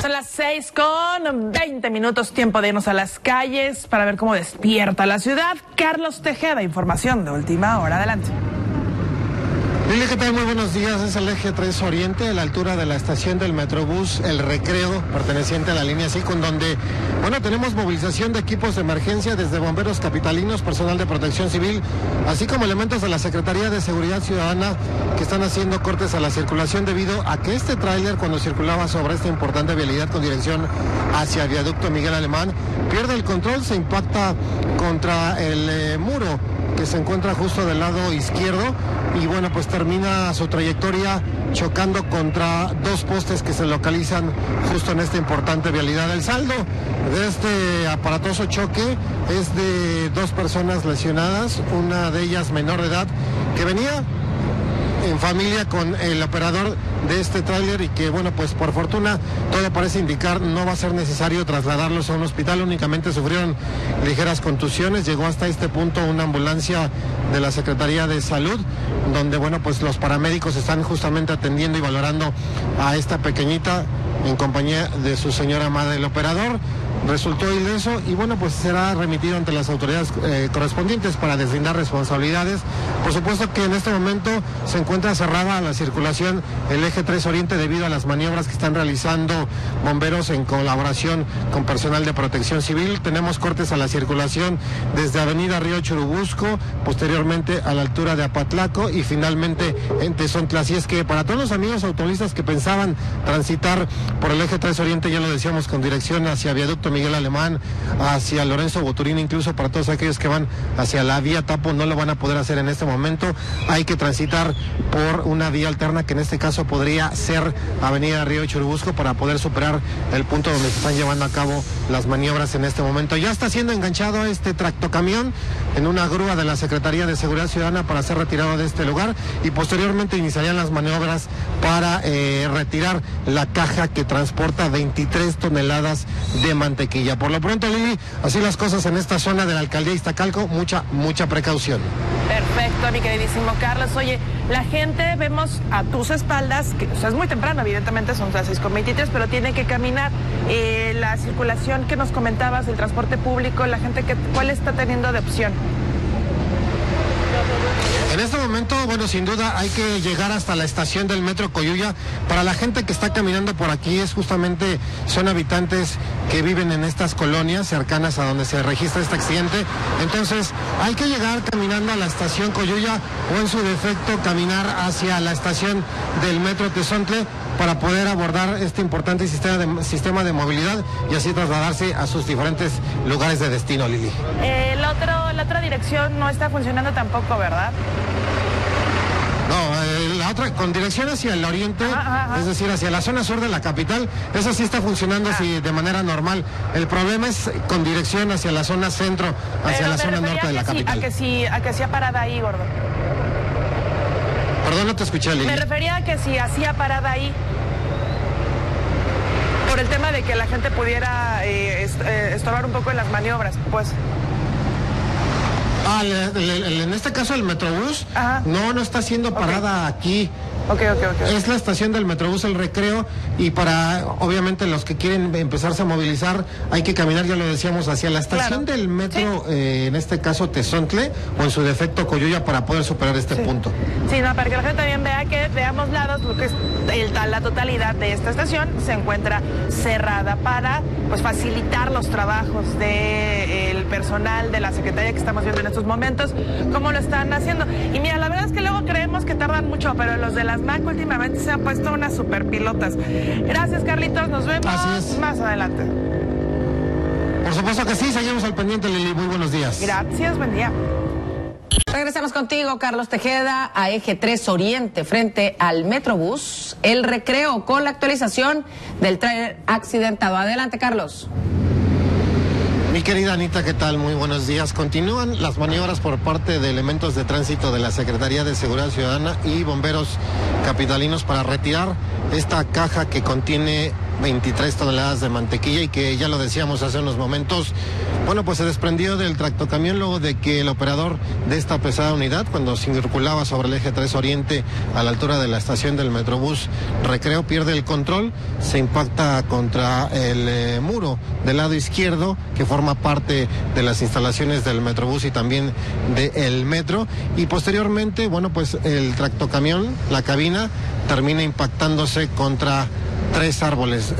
Son las 6:20, tiempo de irnos a las calles para ver cómo despierta la ciudad. Carlos Tejeda, información de última hora. Adelante. Lili, ¿qué tal? Muy buenos días. Es el eje 3 Oriente, a la altura de la estación del Metrobús El Recreo, perteneciente a la línea 5, en donde, bueno, tenemos movilización de equipos de emergencia desde bomberos capitalinos, personal de protección civil, así como elementos de la Secretaría de Seguridad Ciudadana que están haciendo cortes a la circulación debido a que este tráiler, cuando circulaba sobre esta importante vialidad con dirección hacia el viaducto Miguel Alemán, pierde el control, se impacta contra el muro que se encuentra justo del lado izquierdo y bueno, pues termina su trayectoria chocando contra dos postes que se localizan justo en esta importante vialidad. El saldo de este aparatoso choque es de dos personas lesionadas, una de ellas menor de edad, que venía en familia con el operador de este tráiler y que, bueno, pues por fortuna todo parece indicar no va a ser necesario trasladarlos a un hospital, únicamente sufrieron ligeras contusiones. Llegó hasta este punto una ambulancia de la Secretaría de Salud, donde, bueno, pues los paramédicos están justamente atendiendo y valorando a esta pequeñita en compañía de su señora madre. El operador resultó ileso y bueno, pues será remitido ante las autoridades correspondientes para deslindar responsabilidades. Por supuesto que en este momento se encuentra cerrada a la circulación el eje 3 Oriente debido a las maniobras que están realizando bomberos en colaboración con personal de protección civil. Tenemos cortes a la circulación desde avenida Río Churubusco, posteriormente a la altura de Apatlaco y finalmente en Tezontle. Así es que para todos los amigos automovilistas que pensaban transitar por el eje 3 Oriente, ya lo decíamos, con dirección hacia viaducto Miguel Alemán, hacia Lorenzo Boturín, incluso para todos aquellos que van hacia la vía Tapo, no lo van a poder hacer en este momento. Hay que transitar por una vía alterna, que en este caso podría ser avenida Río Churubusco, para poder superar el punto donde se están llevando a cabo las maniobras en este momento. Ya está siendo enganchado este tractocamión en una grúa de la Secretaría de Seguridad Ciudadana para ser retirado de este lugar y posteriormente iniciarían las maniobras para retirar la caja que transporta 23 toneladas de mantequilla. Por lo pronto, Lili, así las cosas en esta zona de la alcaldía de Iztacalco, mucha precaución. Perfecto, mi queridísimo Carlos. Oye, la gente, vemos a tus espaldas, que, o sea, es muy temprano, evidentemente son las 6:23, pero tiene que caminar. La circulación que nos comentabas, el transporte público, la gente, ¿cuál está teniendo de opción? En este momento, bueno, sin duda hay que llegar hasta la estación del metro Coyuya. Para la gente que está caminando por aquí es justamente, son habitantes que viven en estas colonias cercanas a donde se registra este accidente. Entonces hay que llegar caminando a la estación Coyuya o en su defecto caminar hacia la estación del metro Tezontle para poder abordar este importante sistema de movilidad y así trasladarse a sus diferentes lugares de destino, Lili. La otra dirección no está funcionando tampoco, ¿verdad? No, la otra, con dirección hacia el oriente, es decir, hacia la zona sur de la capital, esa sí está funcionando así, de manera normal. El problema es con dirección hacia la zona centro, hacia la zona norte de la capital. A que sea parada ahí, gordo. Perdón, no te escuché, Lili. Me refería a que si hacía parada ahí, por el tema de que la gente pudiera estorbar un poco en las maniobras, pues. Ah, en este caso el Metrobús no está haciendo parada aquí. Okay. Es la estación del Metrobús El Recreo y para, obviamente, los que quieren empezarse a movilizar, hay que caminar, ya lo decíamos, hacia la estación del metro, en este caso Tezontle, o en su defecto Coyuya, para poder superar este punto. Sí, no, para que la gente también vea que de ambos lados, porque la totalidad de esta estación se encuentra cerrada para, pues, facilitar los trabajos del personal de la Secretaría que estamos viendo en estos momentos, cómo lo están haciendo. Y mira, la verdad es que luego creemos que tardan mucho, pero los de las Mac últimamente se han puesto unas superpilotas. Gracias, Carlitos, nos vemos más adelante. Por supuesto que sí, seguimos al pendiente, Lili, muy buenos días. Gracias, buen día. Regresamos contigo, Carlos Tejeda, a Eje 3 Oriente, frente al Metrobús El Recreo, con la actualización del tráiler accidentado. Adelante, Carlos. Mi querida Anita, ¿qué tal? Muy buenos días. Continúan las maniobras por parte de elementos de tránsito de la Secretaría de Seguridad Ciudadana y bomberos capitalinos para retirar esta caja que contiene 23 toneladas de mantequilla y que ya lo decíamos hace unos momentos, bueno, pues se desprendió del tractocamión luego de que el operador de esta pesada unidad, cuando circulaba sobre el eje 3 Oriente a la altura de la estación del Metrobús Recreo, pierde el control, se impacta contra el muro del lado izquierdo que forma parte de las instalaciones del Metrobús y también del metro, y posteriormente, bueno, pues el tractocamión, la cabina, termina impactándose contra tres árboles,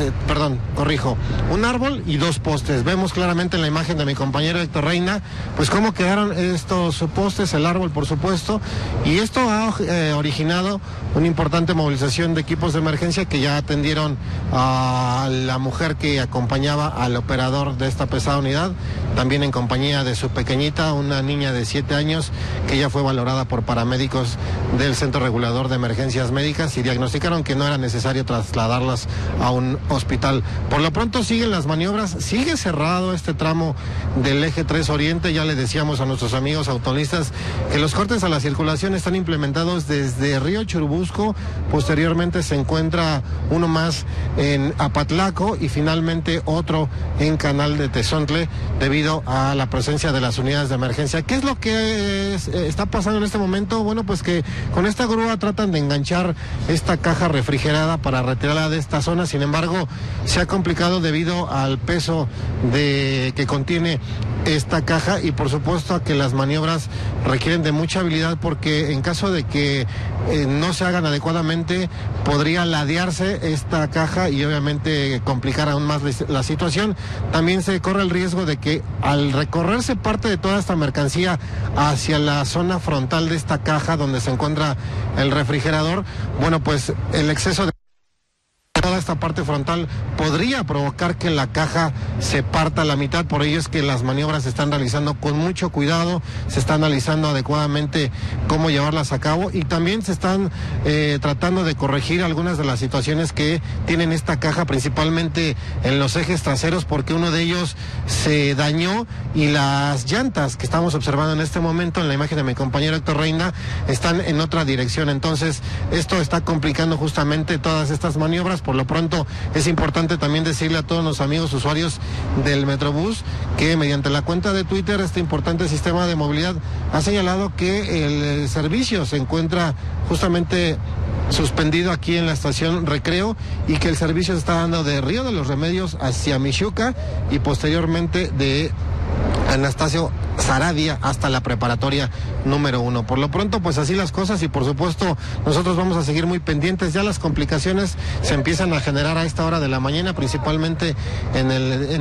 un árbol y dos postes. Vemos claramente en la imagen de mi compañero Héctor Reina, pues cómo quedaron estos postes, el árbol por supuesto, y esto ha originado una importante movilización de equipos de emergencia que ya atendieron a la mujer que acompañaba al operador de esta pesada unidad, también en compañía de su pequeñita, una niña de 7 años, que ya fue valorada por paramédicos del Centro Regulador de Emergencias Médicas y diagnosticaron que no era necesario trasladarlas a un hospital. Por lo pronto siguen las maniobras, sigue cerrado este tramo del eje 3 Oriente. Ya le decíamos a nuestros amigos automovilistas que los cortes a la circulación están implementados desde Río Churubusco, posteriormente se encuentra uno más en Apatlaco y finalmente otro en Canal de Tezontle, debido a la presencia de las unidades de emergencia. ¿Qué es lo que está pasando en este momento? Bueno, pues que con esta grúa tratan de enganchar esta caja refrigerada para retirarla de esta zona, sin embargo, se ha complicado debido al peso que contiene esta caja y por supuesto a que las maniobras requieren de mucha habilidad, porque en caso de que no se hagan adecuadamente podría ladearse esta caja y obviamente complicar aún más la situación. También se corre el riesgo de que al recorrerse parte de toda esta mercancía hacia la zona frontal de esta caja donde se encuentra el refrigerador, bueno, pues el exceso de toda esta parte frontal podría provocar que la caja se parta a la mitad. Por ello es que las maniobras se están realizando con mucho cuidado, se está analizando adecuadamente cómo llevarlas a cabo y también se están tratando de corregir algunas de las situaciones que tienen esta caja, principalmente en los ejes traseros, porque uno de ellos se dañó y las llantas que estamos observando en este momento en la imagen de mi compañero Héctor Reina están en otra dirección. Entonces esto está complicando justamente todas estas maniobras. Por lo pronto es importante también decirle a todos los amigos usuarios del Metrobús que mediante la cuenta de Twitter este importante sistema de movilidad ha señalado que el servicio se encuentra justamente suspendido aquí en la estación Recreo y que el servicio se está dando de Río de los Remedios hacia Michuca y posteriormente de Anastasio Zarabia hasta la preparatoria número 1. Por lo pronto, pues así las cosas y por supuesto nosotros vamos a seguir muy pendientes. Ya las complicaciones se empiezan a generar a esta hora de la mañana, principalmente en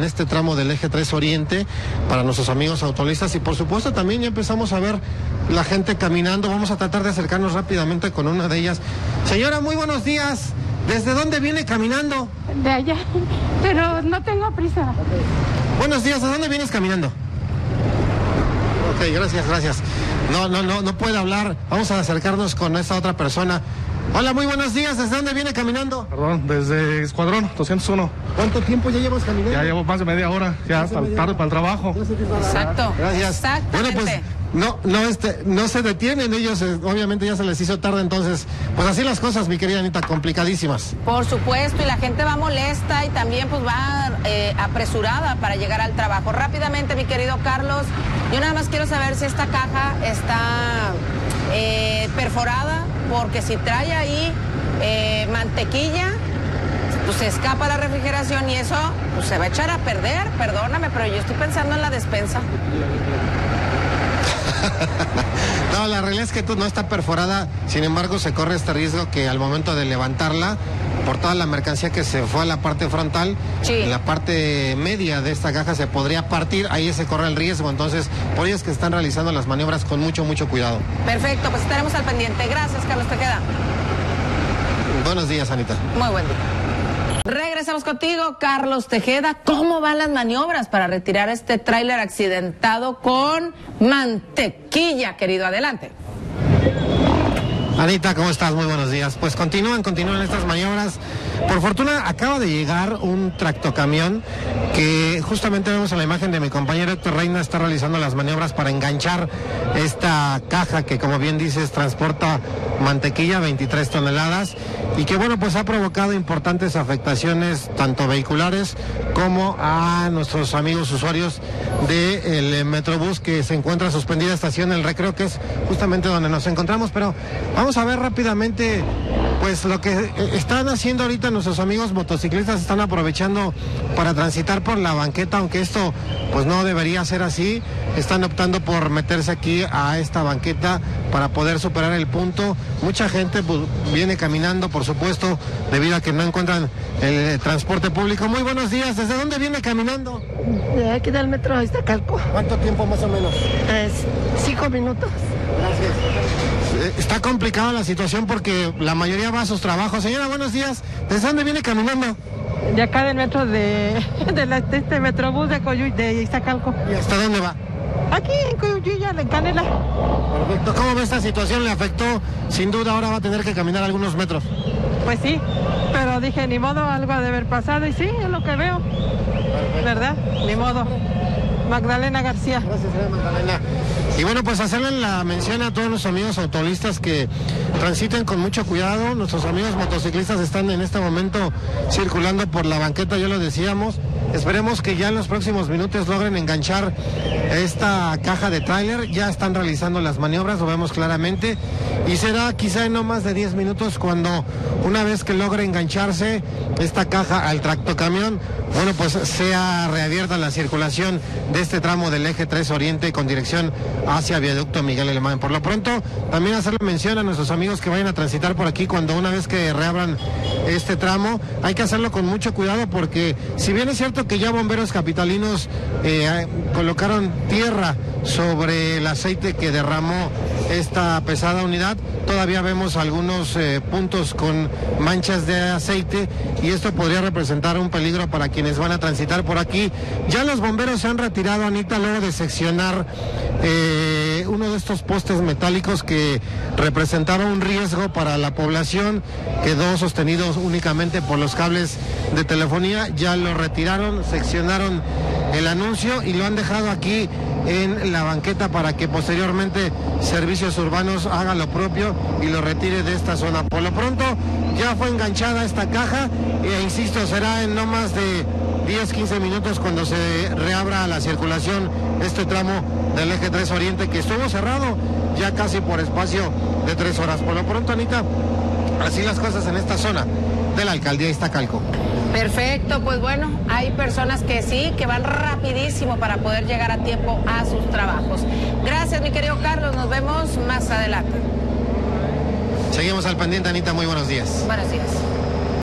este tramo del eje 3 Oriente para nuestros amigos automovilistas y por supuesto también ya empezamos a ver la gente caminando. Vamos a tratar de acercarnos rápidamente con una de ellas. Señora, muy buenos días. ¿Desde dónde viene caminando? De allá, pero no tengo prisa. Buenos días, ¿a dónde vienes caminando? Ok, gracias. No puede hablar. Vamos a acercarnos con esta otra persona. Hola, muy buenos días. ¿Desde dónde viene caminando? Perdón, desde Escuadrón 201. ¿Cuánto tiempo ya llevas caminando? Ya llevo más de media hora, ya tarde para el trabajo. Exacto. Gracias. Bueno, pues no se detienen ellos, obviamente ya se les hizo tarde, entonces, pues así las cosas, mi querida Anita, complicadísimas. Por supuesto, y la gente va molesta y también pues va apresurada para llegar al trabajo. Rápidamente, mi querido Carlos, yo nada más quiero saber si esta caja está perforada, porque si trae ahí mantequilla, pues se escapa la refrigeración y eso pues se va a echar a perder. Perdóname, pero yo estoy pensando en la despensa. No, la realidad es que no está perforada, sin embargo se corre este riesgo que al momento de levantarla, por toda la mercancía que se fue a la parte frontal, sí, la parte media de esta caja se podría partir, ahí se corre el riesgo, entonces por ello es que están realizando las maniobras con mucho cuidado. Perfecto, pues estaremos al pendiente. Gracias, Carlos Tejeda. Buenos días, Anita. Muy buen día. Regresamos contigo, Carlos Tejeda. ¿Cómo van las maniobras para retirar este tráiler accidentado con mantequilla, querido? Adelante. Anita, ¿cómo estás? Muy buenos días. Pues continúan estas maniobras. Por fortuna acaba de llegar un tractocamión que justamente vemos en la imagen de mi compañero Héctor Reina, está realizando las maniobras para enganchar esta caja que, como bien dices, transporta mantequilla, 23 toneladas, y que bueno, pues ha provocado importantes afectaciones tanto vehiculares como a nuestros amigos usuarios del Metrobús, que se encuentra suspendida estación El Recreo, que es justamente donde nos encontramos. Pero vamos a ver rápidamente pues lo que están haciendo ahorita nuestros amigos motociclistas. Están aprovechando para transitar por la banqueta, aunque esto pues no debería ser así. Están optando por meterse aquí a esta banqueta para poder superar el punto. Mucha gente pues viene caminando, por supuesto, debido a que no encuentran el transporte público. Muy buenos días, ¿desde dónde viene caminando? De aquí del metro de Iztacalco. ¿Cuánto tiempo más o menos? 5 minutos. Gracias. Está complicada la situación porque la mayoría va a sus trabajos. Señora, buenos días, ¿desde dónde viene caminando? De acá del metro de este Metrobús de Coyuya, de Iztacalco. ¿Y hasta dónde va? Aquí en Cuyulia, en Canela. Perfecto. ¿Cómo ve esta situación? Le afectó, sin duda, ahora va a tener que caminar algunos metros. Pues sí, pero dije, ni modo, algo ha de haber pasado, y sí, es lo que veo. Perfecto. ¿Verdad? Ni modo. Magdalena García. Gracias, señora Magdalena. Y bueno, pues hacerle la mención a todos los amigos automovilistas que transiten con mucho cuidado. Nuestros amigos motociclistas están en este momento circulando por la banqueta, ya lo decíamos. Esperemos que ya en los próximos minutos logren enganchar esta caja de tráiler. Ya están realizando las maniobras, lo vemos claramente, y será quizá en no más de 10 minutos cuando, una vez que logre engancharse esta caja al tractocamión, bueno, pues sea reabierta la circulación de este tramo del Eje 3 Oriente con dirección hacia Viaducto Miguel Alemán. Por lo pronto, también hacerle mención a nuestros amigos que vayan a transitar por aquí, cuando una vez que reabran este tramo, hay que hacerlo con mucho cuidado, porque si bien es cierto que ya bomberos capitalinos colocaron tierra sobre el aceite que derramó esta pesada unidad, todavía vemos algunos puntos con manchas de aceite, y esto podría representar un peligro para quienes van a transitar por aquí. Ya los bomberos se han retirado, Anita, luego de seccionar uno de estos postes metálicos que representaba un riesgo para la población. Quedó sostenido únicamente por los cables de telefonía. Ya lo retiraron, seccionaron el anuncio y lo han dejado aquí en la banqueta para que posteriormente Servicios Urbanos haga lo propio y lo retire de esta zona. Por lo pronto ya fue enganchada esta caja e insisto, será en no más de 10-15 minutos cuando se reabra la circulación este tramo del Eje 3 Oriente, que estuvo cerrado ya casi por espacio de 3 horas. Por lo pronto, Anita, así las cosas en esta zona de la alcaldía de Iztacalco. Perfecto, pues bueno, hay personas que sí, que van rapidísimo para poder llegar a tiempo a sus trabajos. Gracias, mi querido Carlos, nos vemos más adelante. Seguimos al pendiente, Anita, muy buenos días. Buenos días.